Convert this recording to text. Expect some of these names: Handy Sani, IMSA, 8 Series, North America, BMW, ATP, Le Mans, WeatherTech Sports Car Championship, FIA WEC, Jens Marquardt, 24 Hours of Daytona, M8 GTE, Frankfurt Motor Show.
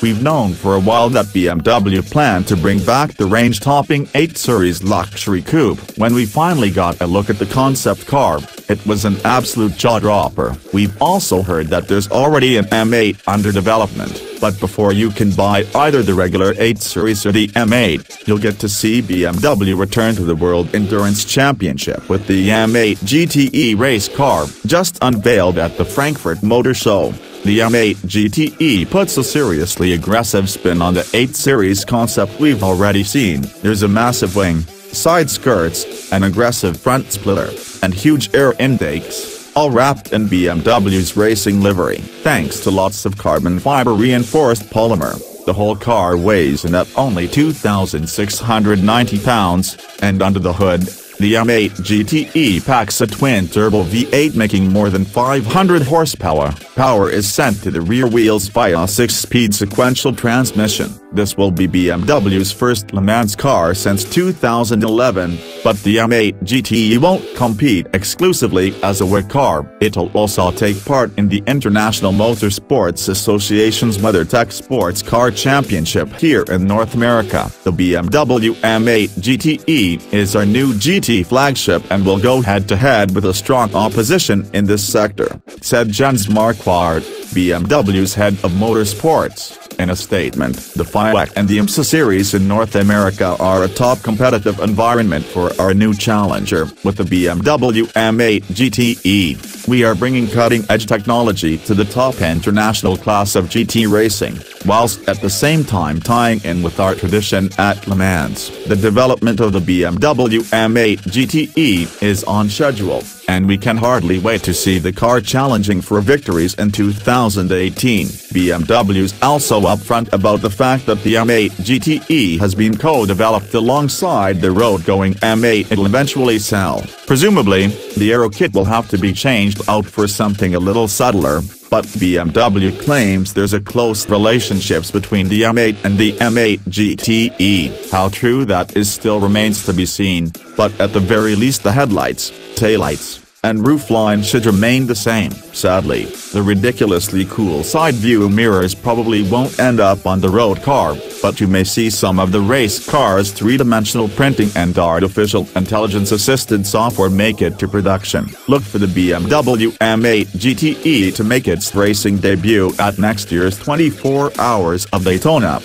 We've known for a while that BMW planned to bring back the range-topping 8 Series luxury coupe. When we finally got a look at the concept car, it was an absolute jaw-dropper. We've also heard that there's already an M8 under development, but before you can buy either the regular 8 Series or the M8, you'll get to see BMW return to the World Endurance Championship with the M8 GTE race car, just unveiled at the Frankfurt Motor Show. The M8 GTE puts a seriously aggressive spin on the 8 Series concept we've already seen. There's a massive wing, side skirts, an aggressive front splitter, and huge air intakes, all wrapped in BMW's racing livery. Thanks to lots of carbon fiber reinforced polymer, the whole car weighs in at only 2,690 pounds, and under the hood, the M8 GTE packs a twin-turbo V8 making more than 500 horsepower. Power is sent to the rear wheels via a 6-speed sequential transmission. This will be BMW's first Le Mans car since 2011, but the M8 GTE won't compete exclusively as a WEC car. It'll also take part in the International Motorsports Association's WeatherTech Sports Car Championship here in North America. The BMW M8 GTE is our new GT flagship and will go head-to-head with a strong opposition in this sector, said Jens Marquardt, BMW's head of motorsports. In a statement, the FIA WEC and the IMSA series in North America are a top competitive environment for our new challenger. With the BMW M8 GTE, we are bringing cutting-edge technology to the top international class of GT racing, whilst at the same time tying in with our tradition at Le Mans. The development of the BMW M8 GTE is on schedule, and we can hardly wait to see the car challenging for victories in 2018. BMW's also upfront about the fact that the M8 GTE has been co-developed alongside the road-going M8 it'll eventually sell. Presumably, the aero kit will have to be changed out for something a little subtler, but BMW claims there's a close relationship between the M8 and the M8 GTE. How true that is still remains to be seen, but at the very least the headlights, taillights, and roofline should remain the same. Sadly, the ridiculously cool side view mirrors probably won't end up on the road car, but you may see some of the race car's three-dimensional printing and artificial intelligence-assisted software make it to production. Look for the BMW M8 GTE to make its racing debut at next year's 24 Hours of Daytona.